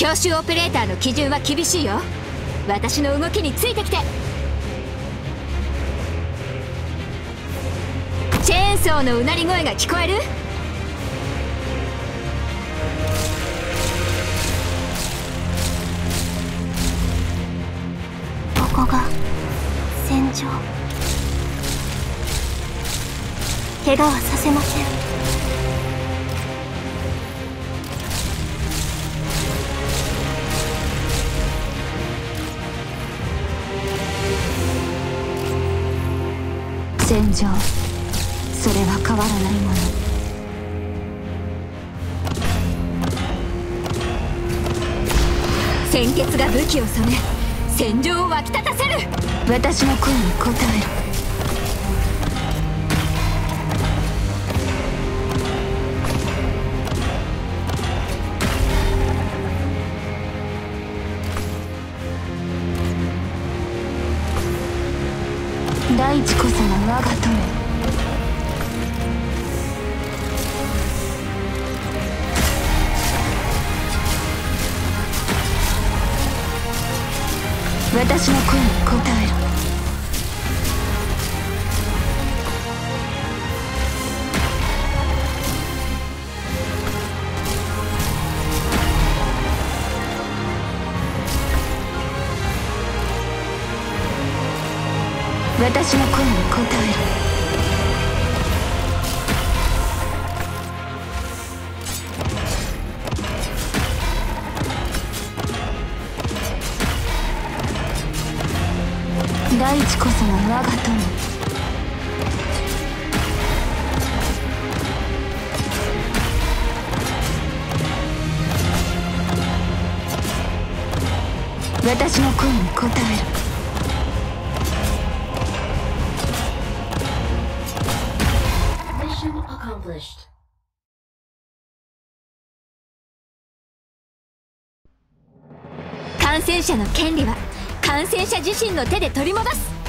強襲オペレーターの基準は厳しいよ。私の動きについてきて。チェーンソーのうなり声が聞こえる？ここが戦場。怪我はさせません。戦場、それは変わらないもの。鮮血が武器を染め、戦場を沸き立たせる。私の声に応える。大地こそが我が友。私の声に応えろ。私の声に応えろ。大地こそが我が友。私の声に応えろ。感染者の権利は感染者自身の手で取り戻す。